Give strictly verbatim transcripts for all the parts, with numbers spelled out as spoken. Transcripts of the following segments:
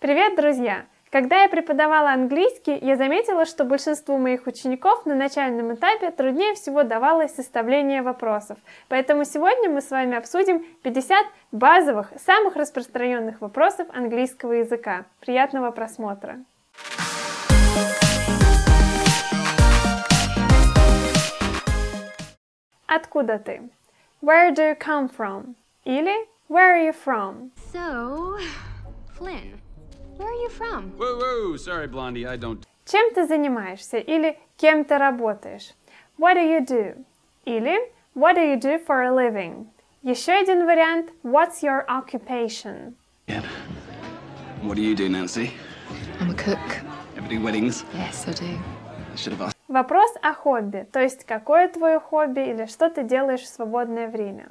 Привет, друзья! Когда я преподавала английский, я заметила, что большинству моих учеников на начальном этапе труднее всего давалось составление вопросов. Поэтому сегодня мы с вами обсудим пятьдесят базовых, самых распространенных вопросов английского языка. Приятного просмотра! Откуда ты? Where do you come from? Или Where are you from? So, Flynn. Where are you from? Whoa, whoa, sorry, Blondie, I don't... Чем ты занимаешься? Или кем ты работаешь? What do you do? Или What do you do for a living? Еще один вариант. What's your occupation? Yeah. What do you do, Nancy? I'm a cook. Ever do weddings? Yes, I do. I should have asked. Вопрос о хобби, то есть какое твое хобби или что ты делаешь в свободное время.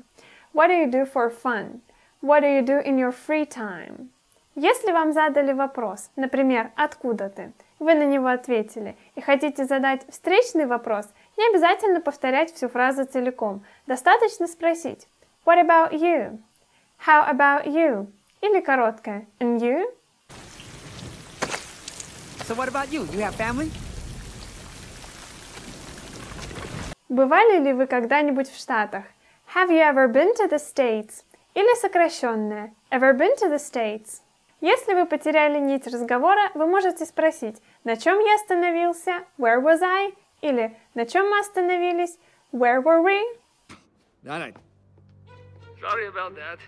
What do you do for fun? What do you do in your free time? Если вам задали вопрос, например, «Откуда ты?», вы на него ответили и хотите задать встречный вопрос, не обязательно повторять всю фразу целиком. Достаточно спросить «What about you?», «How about you?», или короткое «And you?». So what about you? You have family? Бывали ли вы когда-нибудь в Штатах? Have you ever been to the States? Или сокращенное «Ever been to the States?». Если вы потеряли нить разговора, вы можете спросить, на чем я остановился, where was I, или на чем мы остановились, where were we. Sorry about that.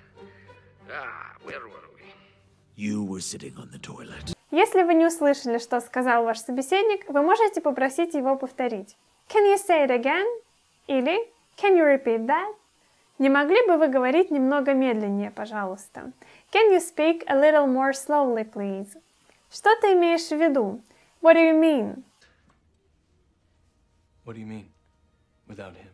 Ah, where were we? You were sitting on the toilet. Если вы не услышали, что сказал ваш собеседник, вы можете попросить его повторить. Can you say it again? Или Can you repeat that? Не могли бы вы говорить немного медленнее, пожалуйста? Can you speak a little more slowly, please? Что ты имеешь в виду? What do you mean? What do you mean? Without him?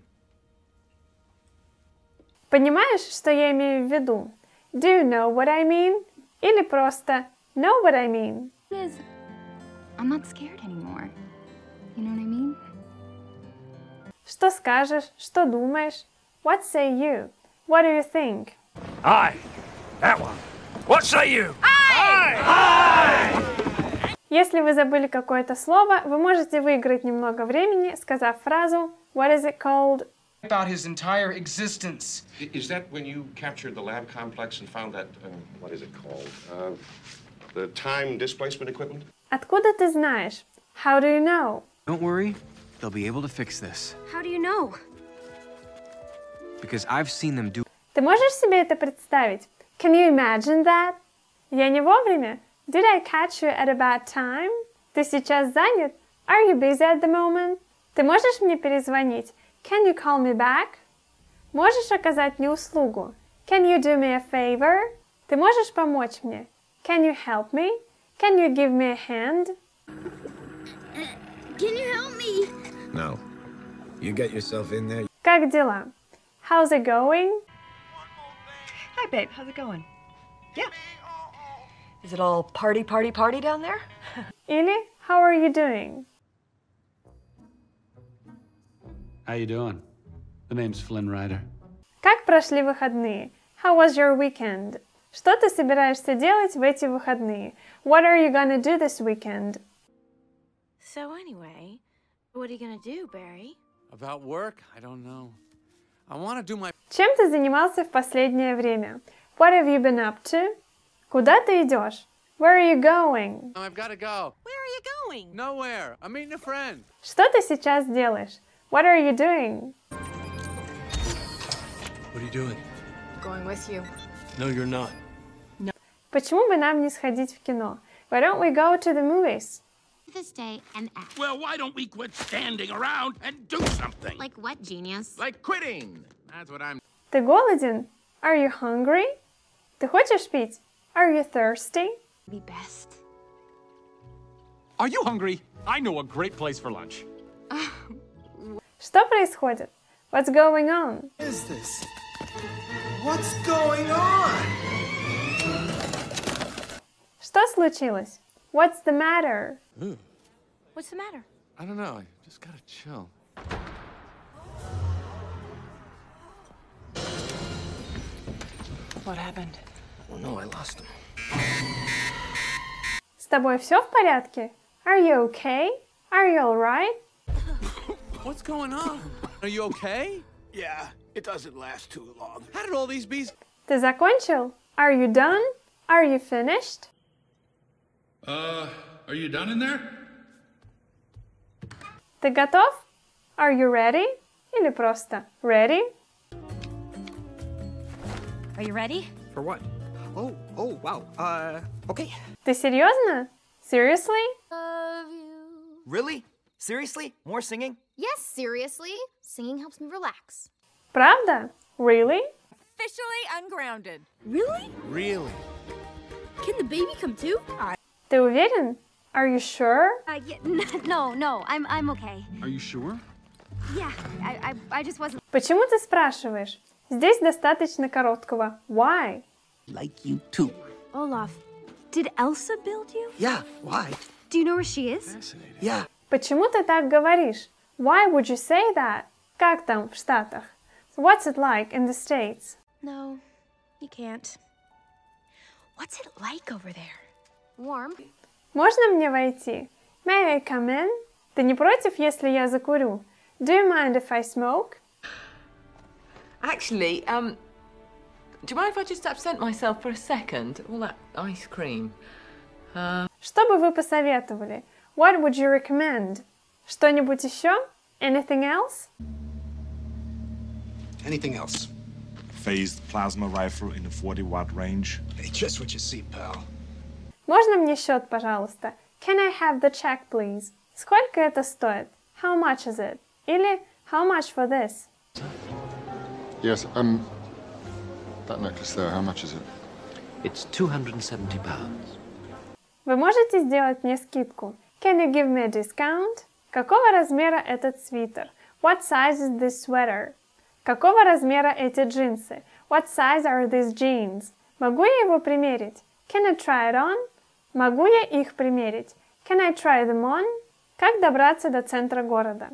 Понимаешь, что я имею в виду? Do you know what I mean? Или просто know what I mean? I'm not scared anymore. You know what I mean? Что скажешь? Что думаешь? What say you? What do you think? I. That one. What say you? I. I. I. Если вы забыли какое-то слово, вы можете выиграть немного времени, сказав фразу What is it called? About his entire existence. Is that when you captured the lab complex and found that uh, what is it called? Uh, the time displacement equipment? Откуда ты знаешь? How do you know? Don't worry, they'll be able to fix this. How do you know? Because I've seen them do... Ты можешь себе это представить? Can you imagine that? Я не вовремя? Did I catch you at a bad time? Ты сейчас занят? Are you busy at the moment? Ты можешь мне перезвонить? Can you call me back? Можешь оказать мне услугу? Can you do me a favor? Ты можешь помочь мне? Can you help me? Can you give me a hand? Can you help me? No. You get yourself in there. Как дела? How's it going? Hi, babe. How's it going? Yeah. Is it all party, party, party down there? Ili, how are you doing? How you doing? The name's Flynn Ryder. Как прошли выходные? How was your weekend? Что ты собираешься делать в эти выходные? What are you gonna do this weekend? So anyway, what are you gonna do, Barry? About work? I don't know. My... Чем ты занимался в последнее время? What have you been up to? Куда ты идешь? Where are you going? I've got to go. Where are you going? Nowhere. I'm meeting a friend. Что ты сейчас делаешь? What are you doing? What are you doing? Going with you. No, you're not. No. Почему бы нам не сходить в кино? Why don't we go to the movies? This day and act. Well, why don't we quit standing around and do something? Like what, genius? Like quitting. That's what I'm... Ты голоден? Are you hungry? Ты хочешь пить? Are you thirsty? Be best. Are you hungry? I know a great place for lunch. Что происходит? What's going on? What is this? What's going on? Что случилось? What's the matter? Ooh. What's the matter? I don't know. I just gotta chill. What happened? Oh no, I lost him. С тобой все в порядке? Are you okay? Are you alright? What's going on? Are you okay? Yeah, it doesn't last too long. How did all these bees... Ты закончил? Are you done? Are you finished? Uh, are you done in there? Ты готов? Are you ready? Или просто ready? Are you ready? For what? Oh, oh, wow. Uh, okay. Ты серьезно? Seriously? Love you. Really? Seriously? More singing? Yes, seriously. Singing helps me relax. Правда? Really? Officially ungrounded. Really? Really. Can the baby come too? I... Ты уверен? Are you sure? Uh, yeah, no, no, I'm, I'm okay. Are you sure? Yeah, I, I, I just wasn't... Почему ты спрашиваешь? Здесь достаточно короткого why. Like you too. Olaf, did Elsa build you? Yeah, why? Do you know where she is? Fascinating. Yeah. Почему ты так говоришь? Why would you say that? Как там в Штатах? What's it like in the States? No, you can't. What's it like over there? Warm. Можно мне войти? May I come in? Ты не против, если я закурю? Do you mind if I smoke? Actually, um, do you mind if I just absent myself for a second? All that ice cream. Uh... Что бы вы посоветовали? What would you recommend? Что-нибудь еще? Anything else? Anything else? Phased plasma rifle in the forty watt range. Hey, just what you see, pal. Можно мне счет, пожалуйста? Can I have the check, please? Сколько это стоит? How much is it? Или how much for this? Yes, um, that necklace there, how much is it? It's two hundred seventy pounds. Вы можете сделать мне скидку? Can you give me a discount? Какого размера этот свитер? What size is this sweater? Какого размера эти джинсы? What size are these jeans? Могу я его примерить? Can I try it on? Могу я их примерить? Can I try them on? Как добраться до центра города?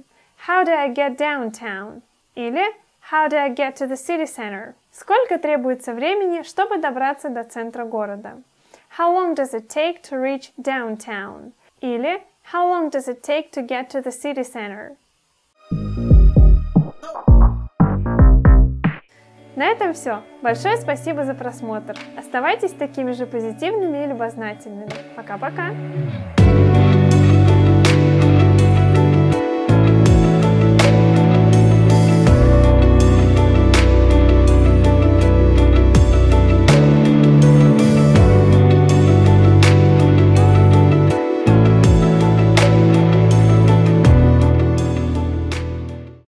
How do I get downtown? Или how do I get to the city center? Сколько требуется времени, чтобы добраться до центра города? How long does it take to reach downtown? Или how long does it take to get to the city center? На этом все. Большое спасибо за просмотр. Оставайтесь такими же позитивными и любознательными. Пока-пока!